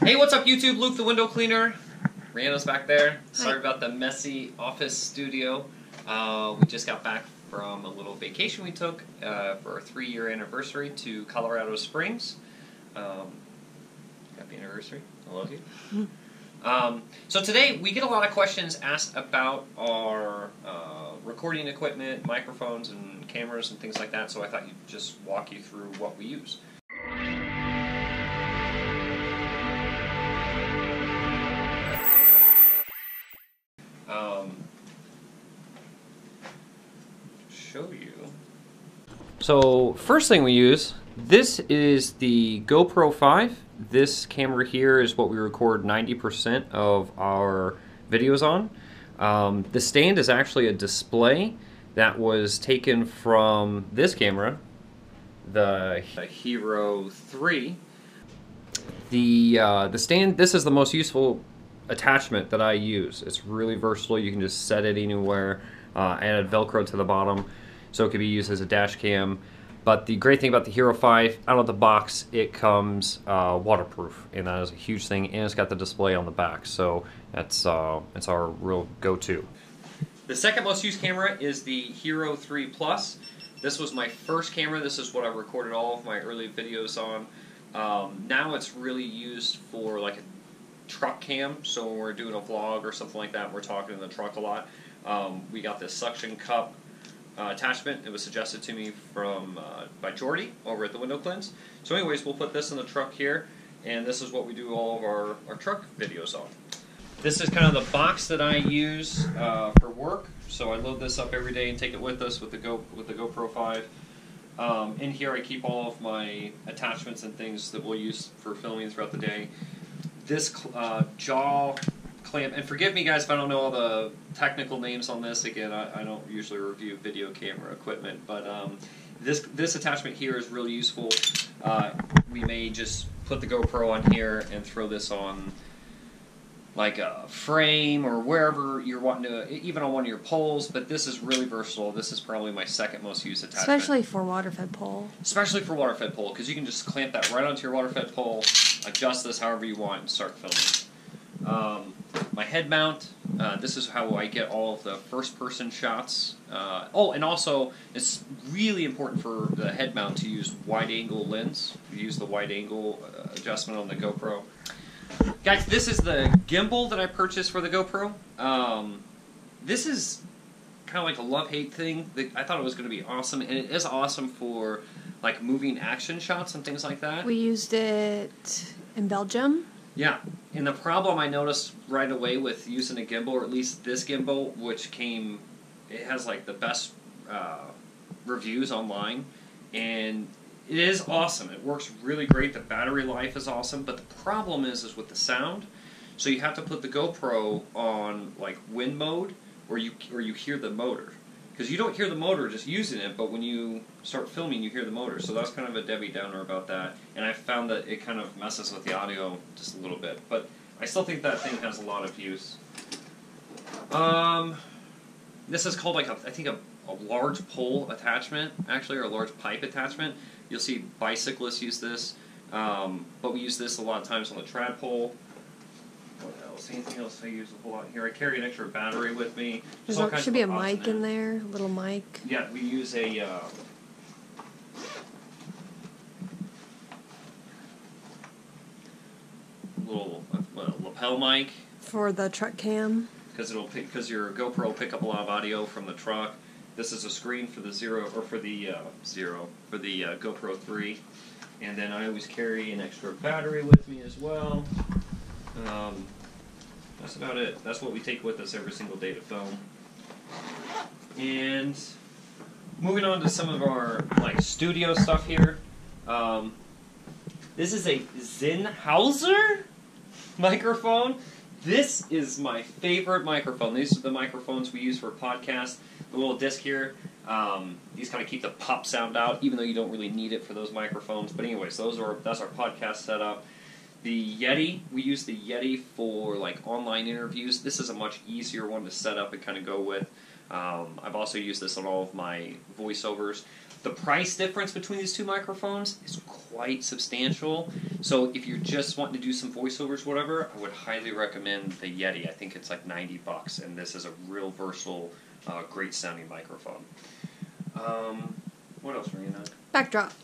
Hey, what's up YouTube? Luke the Window Cleaner. Rhianna's back there. Sorry about the messy office studio. We just got back from a little vacation we took for our 3-year anniversary to Colorado Springs. Happy anniversary. I love you. So today we get a lot of questions asked about our recording equipment, microphones and cameras and things like that, so I thought I'd just walk you through what we use. Show you. So first thing we use, this is the GoPro 5. This camera here is what we record 90% of our videos on. The stand is actually a display that was taken from this camera, the Hero 3. The stand, this is the most useful attachment that I use. It's really versatile. You can just set it anywhere. Added Velcro to the bottom, so it could be used as a dash cam. But the great thing about the Hero 5, out of the box, it comes waterproof, and that is a huge thing. And it's got the display on the back, so that's it's our real go-to. The second most used camera is the Hero 3 Plus. This was my first camera. This is what I recorded all of my early videos on. Now it's really used for like a truck cam. So when we're doing a vlog or something like that, and we're talking in the truck a lot. We got this suction cup attachment. It was suggested to me from by Jordy over at the Window Cleans. So anyways, we'll put this in the truck here, and this is what we do all of our truck videos on. This is kind of the box that I use for work. So I load this up every day and take it with us with the GoPro 5. In here I keep all of my attachments and things that we'll use for filming throughout the day. This jaw clamp, and forgive me guys if I don't know all the technical names on this. Again, I don't usually review video camera equipment, but this attachment here is really useful. We may just put the GoPro on here and throw this on like a frame or wherever you're wanting to, even on one of your poles, but this is really versatile. This is probably my second most used attachment. Especially for water-fed pole. Especially for water-fed pole, because you can just clamp that right onto your water-fed pole, adjust this however you want, and start filming. My head mount, this is how I get all of the first-person shots. Oh, and also, it's really important for the head mount to use wide-angle lens. You use the wide-angle adjustment on the GoPro. Guys, this is the gimbal that I purchased for the GoPro. This is kind of like a love-hate thing. I thought it was going to be awesome, and it is awesome for like moving action shots and things like that. We used it in Belgium. Yeah, and the problem I noticed right away with using a gimbal, or at least this gimbal, which came, it has like the best reviews online, and it is awesome. It works really great. The battery life is awesome, but the problem is with the sound. So you have to put the GoPro on like wind mode, or you hear the motor, because you don't hear the motor just using it, but when you start filming, you hear the motor. So that's kind of a Debbie Downer about that. And I found that it kind of messes with the audio just a little bit. But I still think that thing has a lot of use. This is called like a, I think a large pole attachment, actually, or a large pipe attachment. You'll see bicyclists use this. But we use this a lot of times on the trad pole. What else? Anything else I use a whole lot here? I carry an extra battery with me. There should be a mic in there, a little mic. Yeah, we use a... little lapel mic. For the truck cam. Because your GoPro will pick up a lot of audio from the truck. This is a screen for the GoPro 3. And then I always carry an extra battery with me as well. That's about it. That's what we take with us every single day to film. And moving on to some of our like studio stuff here. This is a Sennheiser microphone. This is my favorite microphone. These are the microphones we use for podcasts. The little disc here. These kind of keep the pop sound out, even though you don't really need it for those microphones. But anyways, that's our podcast setup. The Yeti, we use the Yeti for like online interviews. This is a much easier one to set up and kind of go with. I've also used this on all of my voiceovers. The price difference between these two microphones is quite substantial. So if you're just wanting to do some voiceovers, whatever, I would highly recommend the Yeti. I think it's like $90, and this is a real versatile, great sounding microphone. What else were you on? Backdrop.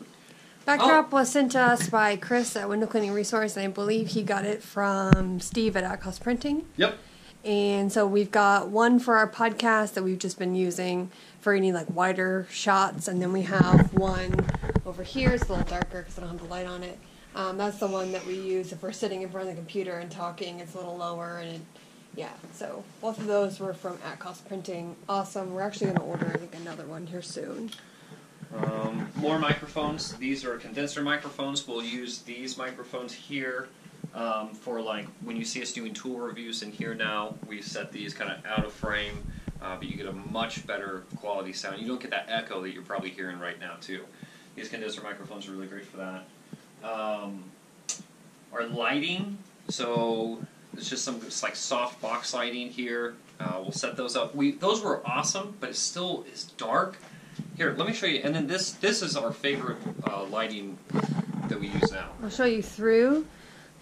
Backdrop was sent to us by Chris at Window Cleaning Resource, and I believe he got it from Steve at Cost Printing. Yep. And so we've got one for our podcast that we've just been using for any like wider shots, and then we have one over here. It's a little darker because I don't have the light on it. That's the one that we use if we're sitting in front of the computer and talking. It's a little lower, and yeah. So both of those were from At Cost Printing. Awesome. We're actually going to order, I think, another one here soon. More microphones. These are condenser microphones. We'll use these microphones here. For like when you see us doing tool reviews in here now, we set these kind of out of frame, but you get a much better quality sound. You don't get that echo that you're probably hearing right now too. These condenser microphones are really great for that. Our lighting, so it's just some like soft box lighting here. We'll set those up. Those were awesome, but it still is dark. Here, let me show you. And then this is our favorite lighting that we use now. I'll show you through.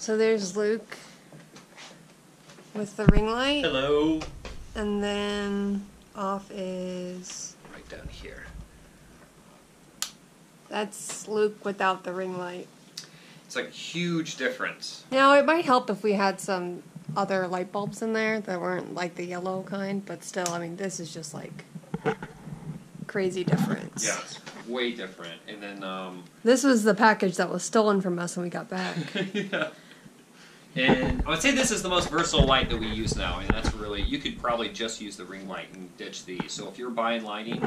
So there's Luke with the ring light. Hello. And then off is... right down here. That's Luke without the ring light. It's like a huge difference. Now, it might help if we had some other light bulbs in there that weren't like the yellow kind, but still, I mean, this is just like crazy difference. Yeah, it's way different. And then... this was the package that was stolen from us when we got back. Yeah. And I would say this is the most versatile light that we use now, and that's really, you could probably just use the ring light and ditch these. So if you're buying lighting,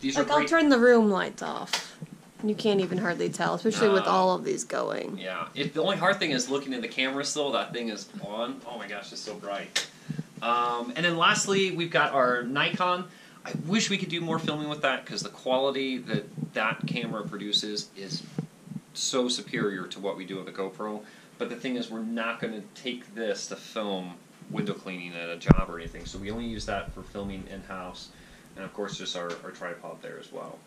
these are great. I'll turn the room lights off. You can't even hardly tell, especially with all of these going. Yeah. The only hard thing is looking in the camera still. That thing is on. Oh my gosh, it's so bright. And then lastly, we've got our Nikon. I wish we could do more filming with that because the quality that camera produces is so superior to what we do with the GoPro. But the thing is, we're not going to take this to film window cleaning at a job or anything. So we only use that for filming in-house. And, of course, just our tripod there as well.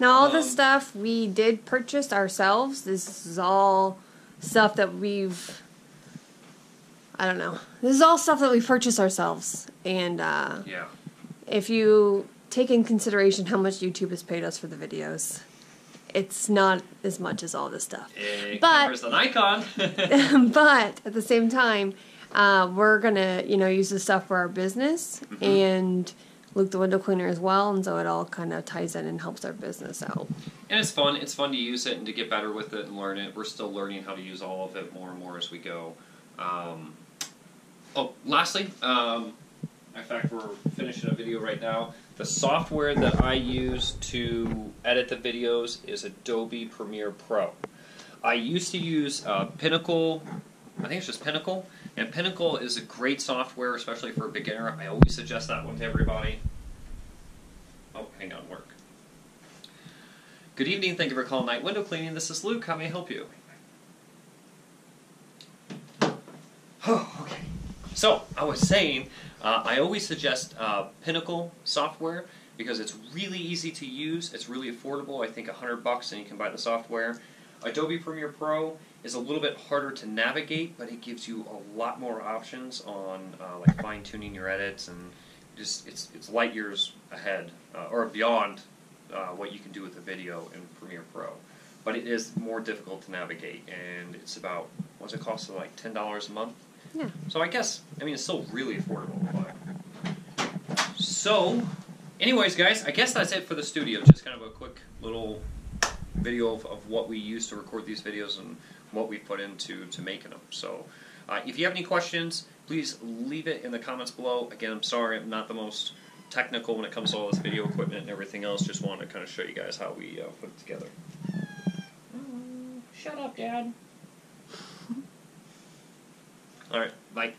Now, all this stuff we did purchase ourselves. This is all stuff that we've... I don't know. This is all stuff that we purchased ourselves. And, yeah. If you take in consideration how much YouTube has paid us for the videos, it's not as much as all this stuff. It covers the Nikon. But at the same time, we're gonna use this stuff for our business and Luke the Window Cleaner as well, and so it all kind of ties in and helps our business out. And it's fun. It's fun to use it and to get better with it and learn it. We're still learning how to use all of it more and more as we go. Lastly. In fact, we're finishing a video right now. The software that I use to edit the videos is Adobe Premiere Pro. I used to use Pinnacle. I think it's just Pinnacle. And Pinnacle is a great software, especially for a beginner. I always suggest that one to everybody. Oh, hang on, work. Good evening. Thank you for calling Night Window Cleaning. This is Luke. How may I help you? Oh, okay. So, I was saying, I always suggest Pinnacle software because it's really easy to use, it's really affordable, I think $100 and you can buy the software. Adobe Premiere Pro is a little bit harder to navigate, but it gives you a lot more options on like fine-tuning your edits, and just it's light years ahead, or beyond what you can do with the video in Premiere Pro. But it is more difficult to navigate, and it's about, what's it cost, so like $10 a month? Yeah. So I guess, I mean, it's still really affordable. But... so, anyways, guys, I guess that's it for the studio. Just kind of a quick little video of what we use to record these videos and what we put into making them. So, if you have any questions, please leave it in the comments below. Again, I'm sorry, I'm not the most technical when it comes to all this video equipment and everything else. Just wanted to kind of show you guys how we put it together. Shut up, Dad. All right, bye.